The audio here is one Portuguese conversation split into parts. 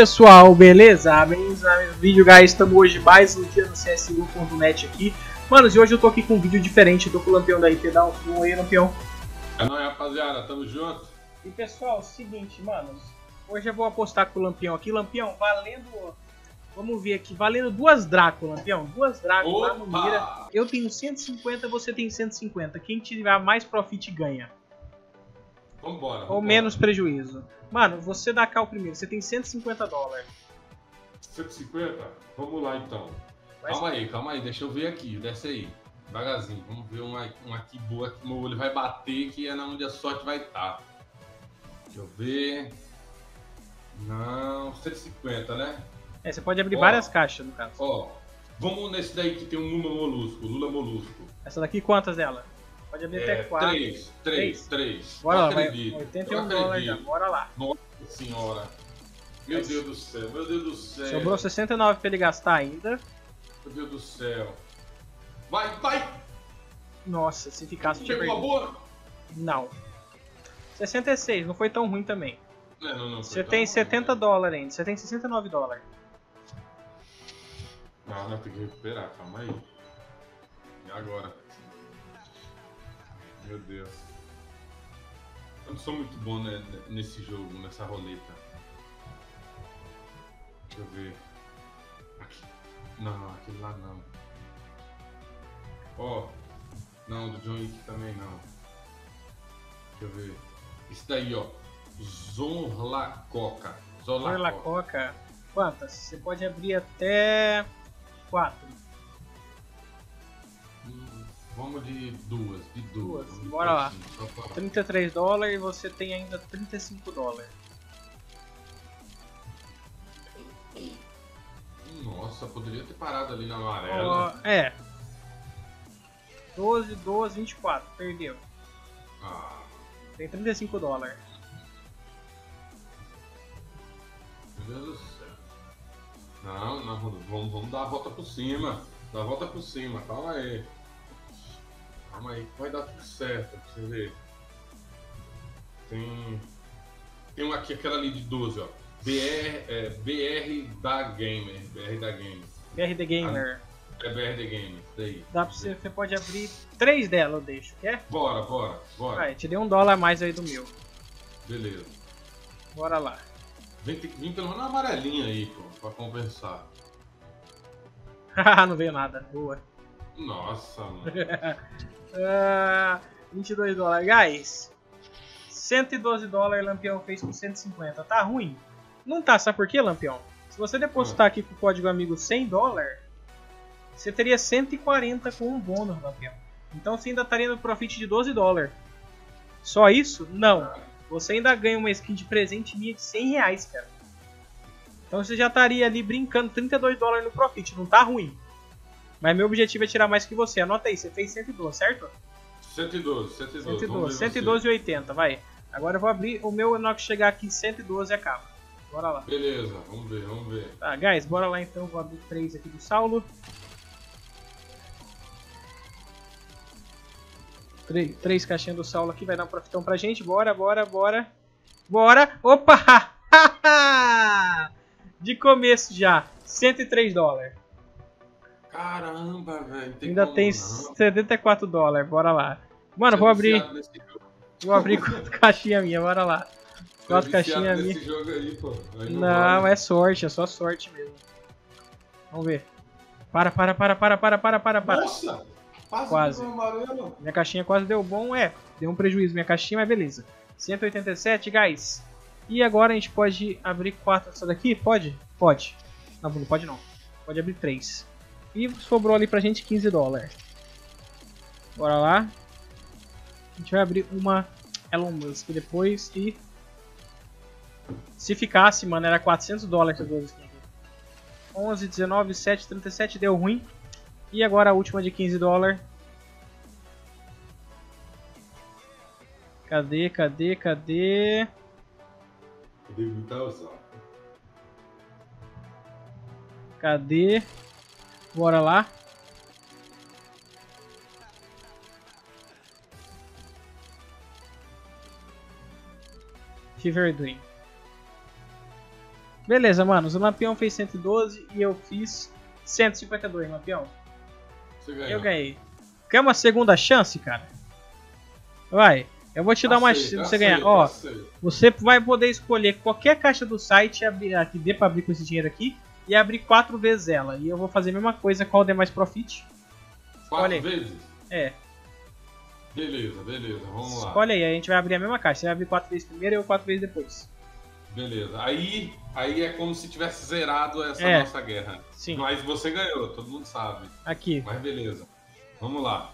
pessoal, beleza? Bem-vindos a mais um vídeo, guys. Estamos hoje mais um dia no CSGO.net aqui. Manos, e hoje eu tô aqui com um vídeo diferente. Eu tô com o Lampião da RP. Dá um zoom aí, Lampião. É nóis, rapaziada, tamo junto. E pessoal, seguinte, manos. Hoje eu vou apostar com o Lampião aqui. Lampião, valendo. Vamos ver aqui, valendo duas Drácula, Lampião. Duas Drácula lá no Mira. Eu tenho 150, você tem 150. Quem tiver mais profit ganha. Vambora, vambora. Ou menos prejuízo. Mano, você dá cá o primeiro, você tem 150 dólares. 150? Vamos lá então. Mas... calma aí, deixa eu ver aqui, desce aí. Devagarzinho, vamos ver uma aqui boa que meu olho vai bater, que é na onde a sorte vai estar. Deixa eu ver. Não, 150, né? É, você pode abrir várias caixas no caso. Ó, vamos nesse daí que tem um Lula Molusco, Essa daqui, quantas dela? Pode abrir até 4. 3. Bora lá, vai 81 dólares já, bora lá. Nossa senhora. Meu Deus do céu, meu Deus do céu. Sobrou 69 pra ele gastar ainda. Meu Deus do céu. Vai, vai! Nossa, se ficasse... Pegou uma boa? Não. 66, não foi tão ruim também. É, não você tem 70 dólares ainda, você tem 69 dólares. Ah, não, tem que recuperar, calma aí. E agora? Meu Deus. Eu não sou muito bom nesse jogo, nessa roleta. Deixa eu ver. Aqui. Não, aquele lá não. Ó. Não, do John Wick também não. Deixa eu ver. Esse daí, ó. Zorla Coca. Zorla Coca. Quantas? Você pode abrir até 4. Vamos de duas. Bora lá. Assim, 33 dólares e você tem ainda 35 dólares. Nossa, poderia ter parado ali na amarela. É. 12, 24. Perdeu. Ah. Tem 35 dólares. Meu Deus do céu. Não, vamos dar a volta por cima. Dá a volta por cima, calma aí. Calma aí, vai dar tudo certo, pra você ver. Tem uma aqui, aquela ali de 12, ó. BR da Gamer. BR da Gamer, daí. Dá pra você, você pode abrir 3 dela, eu deixo, quer? Bora. Vai, te dei $1 a mais aí do meu. Beleza. Bora lá. Vem pelo menos na amarelinha aí, pô, pra conversar. Haha, não veio nada, boa. Nossa, mano. 22 dólares, guys. 112 dólares, Lampião fez com 150. Tá ruim? Não tá, sabe por quê, Lampião? Se você depositar aqui com o código amigo 100 dólares, você teria 140 com um bônus, Lampião. Então você ainda estaria no profit de 12 dólares. Só isso? Não. Você ainda ganha uma skin de presente minha de 100 reais, cara. Então você já estaria ali brincando 32 dólares no profit. Não tá ruim. Mas meu objetivo é tirar mais que você. Anota aí, você fez 112, certo? 112,80, vai. Agora eu vou abrir o meu Enoch chegar aqui em 112 e acaba. Bora lá. Beleza, vamos ver. Tá, guys, bora lá então. Vou abrir 3 aqui do Saulo. 3 caixinhas do Saulo aqui, vai dar um profitão pra gente. Bora. Opa! De começo já, 103 dólares. Caramba, velho. Ainda tem 74 dólares, bora lá. Mano, vou abrir 4 caixinhas minhas, bora lá. 4 caixinhas minhas. Não, é sorte, é só sorte mesmo. Vamos ver. Para. Nossa, quase. Minha caixinha quase deu bom, deu um prejuízo minha caixinha, mas beleza. 187, guys. E agora a gente pode abrir 4 dessa daqui? Pode? Pode. Não pode não. Pode abrir 3. E sobrou ali pra gente 15 dólares. Bora lá. A gente vai abrir uma Elon Musk depois e... Se ficasse, mano, era 400 dólares essas duas skins. 11, 19, 7, 37, deu ruim. E agora a última de 15 dólares. Cadê? Cadê? Bora lá. Beleza, mano. O Lampião fez 112 e eu fiz 152, Lampião. Você ganhou. Eu ganhei. Quer uma segunda chance, cara? Vai. Eu vou te dar uma chance pra você ganhar. Ó, você vai poder escolher qualquer caixa do site que dê pra abrir com esse dinheiro aqui e abrir 4 vezes ela. E eu vou fazer a mesma coisa com o Demais Profit. 4 vezes? É. Beleza, beleza. Vamos lá. Escolhe aí, a gente vai abrir a mesma caixa. Você vai abrir 4 vezes primeiro e eu 4 vezes depois. Beleza. Aí é como se tivesse zerado essa nossa guerra. Sim. Mas você ganhou, todo mundo sabe. Aqui. Mas beleza. Vamos lá.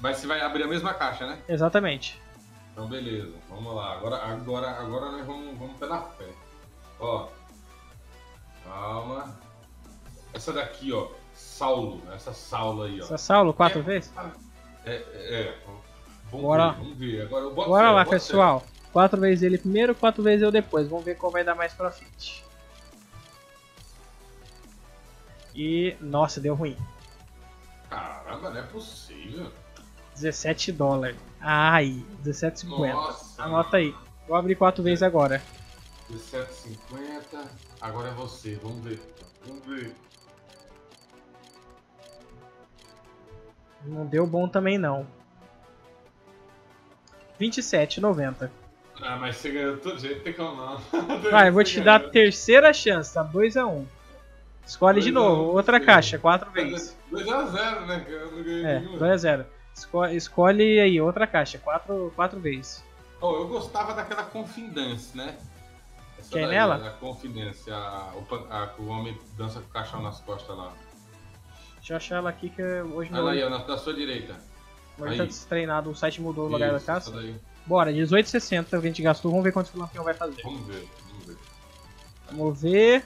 Mas você vai abrir a mesma caixa, né? Exatamente. Então beleza, vamos lá. Agora nós vamos pela fé. Ó. Calma. Essa daqui, ó. Saulo. Essa Saulo aí, ó. Essa Saulo 4 vezes? Vamos ver. Agora eu boto. Bora lá, pessoal. 4 vezes ele primeiro, 4 vezes eu depois. Vamos ver qual vai dar mais profit. E... nossa, deu ruim. Caramba, não é possível. 17 dólares. Ai, 17,50. Anota aí. Vou abrir 4 vezes agora. 17,50. Agora é você, vamos ver. Vamos ver. Não deu bom também não. 27,90. Ah, mas você ganhou de todo jeito, tem que não. Vai, eu vou te dar a terceira chance, tá? 2 a 1. Escolhe de novo, outra caixa, 4 vezes. 2 a 0, né? Eu não ganhei nenhum. 2 a 0. Escolhe aí, outra caixa, 4 vezes. Oh, eu gostava daquela Confidence, né? Essa daí, nela? A Confidence, o homem dança com o caixão nas costas lá. Deixa eu achar ela aqui que hoje não... Olha aí, ó, na sua direita. Agora tá destreinado, o site mudou o lugar da caixa. Bora, 18,60 que a gente gastou, vamos ver quanto que o Lampião vai fazer. Vamos ver, vamos ver. Vamos ver...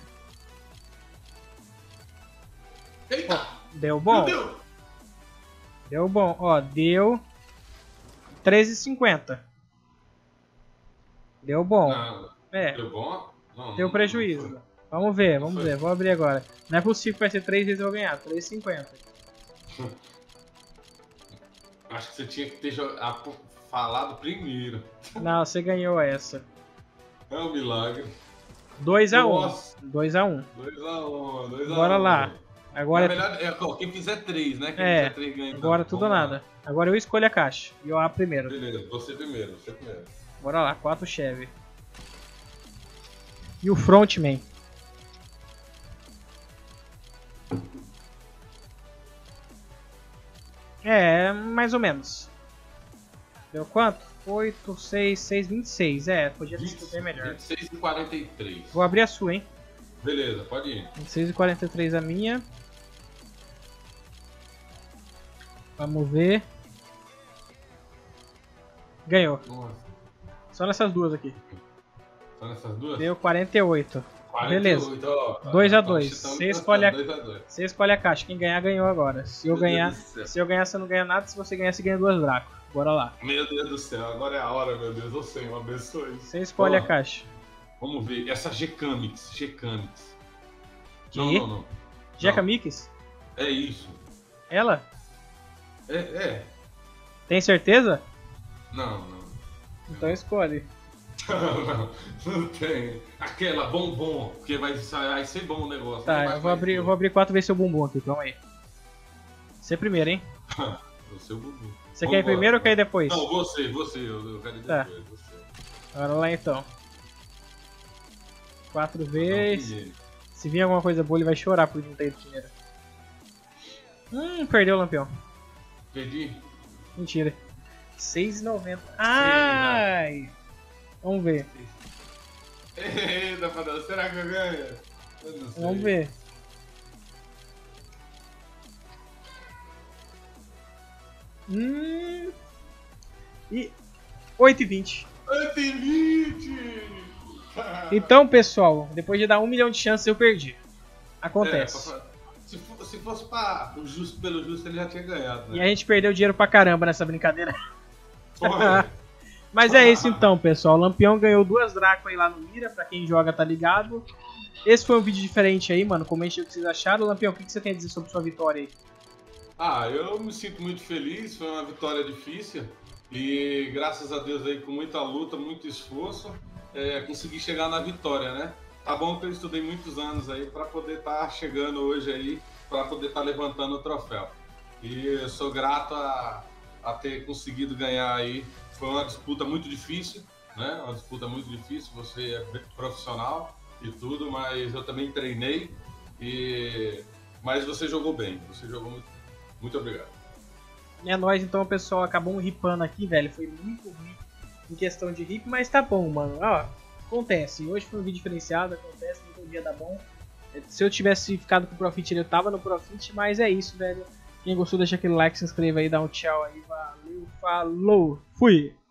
Eita! Ó, deu bom? Deu bom, ó, deu 13,50. Deu bom. Não, deu bom? Não, deu prejuízo. Não, vamos ver, vou abrir agora. Não é possível que vai ser 3 vezes eu vou ganhar, 3,50. Acho que você tinha que ter falado primeiro. Não, você ganhou essa. É um milagre. 2 a 1. 2 a 1. 2 a 1. Bora lá. Agora melhor, quem fizer 3, né? Quem fizer 3 ganha. Agora tudo ou nada. Agora eu escolho a caixa e eu abro primeiro. Beleza, você primeiro. Bora lá, 4 Chevy. E o Frontman. É, mais ou menos. Deu quanto? 8, 6, 6, 26. É, podia ter sido bem melhor. 26 e 43. Vou abrir a sua, hein? Beleza, pode ir. 26 e 43 a minha. Vamos ver. Ganhou. Nossa. Só nessas duas aqui. Só nessas duas? Deu 48. 48. Beleza. Ó, 2 a 2. Você escolhe a caixa. Quem ganhar, ganhou agora. Se eu ganhar, você não ganha nada. Se você ganhar, você ganha 2 Drácula. Bora lá. Meu Deus do céu. Agora é a hora, meu Deus do céu. Abençoe. Você escolhe a caixa. Vamos ver. Essa Gekamix. Não. Gekamix? É isso. Ela? É. Tem certeza? Não. Então escolhe. Não tem. Aquela bombom, porque vai ser bom o negócio. Tá, eu vou abrir 4 vezes seu bumbum aqui, calma aí. Você primeiro, hein? O seu bumbum. Você quer ir primeiro ou quer ir depois? Não, você. Eu quero ir depois. Você. Bora lá então. 4 vezes. Se vir alguma coisa boa, ele vai chorar por não ter ido primeiro. Perdeu o Lampião. Perdi? Mentira. 6,90. Ai! Vamos ver. Será que eu ganho? Eu não sei. Vamos ver. E 8,20. 8,20! Então, pessoal, depois de dar 1 milhão de chances, eu perdi. Acontece. Se fosse pra justo pelo justo, ele já tinha ganhado, né? E a gente perdeu dinheiro pra caramba nessa brincadeira. Mas é isso então, pessoal. O Lampião ganhou 2 Dráculas aí lá no Mira. Pra quem joga, tá ligado. Esse foi um vídeo diferente aí, mano. Comente o que vocês acharam. Lampião, o que você tem a dizer sobre sua vitória aí? Ah, eu me sinto muito feliz. Foi uma vitória difícil. E graças a Deus aí, com muita luta, muito esforço... consegui chegar na vitória, né? Tá bom que eu estudei muitos anos aí para poder estar chegando hoje aí, para poder estar levantando o troféu. E eu sou grato a ter conseguido ganhar aí. Foi uma disputa muito difícil, né? Uma disputa muito difícil, você é profissional e tudo, mas eu também treinei. Mas você jogou bem, você jogou muito. Muito obrigado. É nóis, então, pessoal. Acabou ripando aqui, velho. Foi muito ruim em questão de rip, mas tá bom, mano. Ó, acontece. Hoje foi um vídeo diferenciado, acontece, não todo dia dá bom. Se eu tivesse ficado com o Profit, eu tava no Profit, mas é isso, velho. Quem gostou, deixa aquele like, se inscreva aí, dá um tchau aí. Valeu, falou, fui!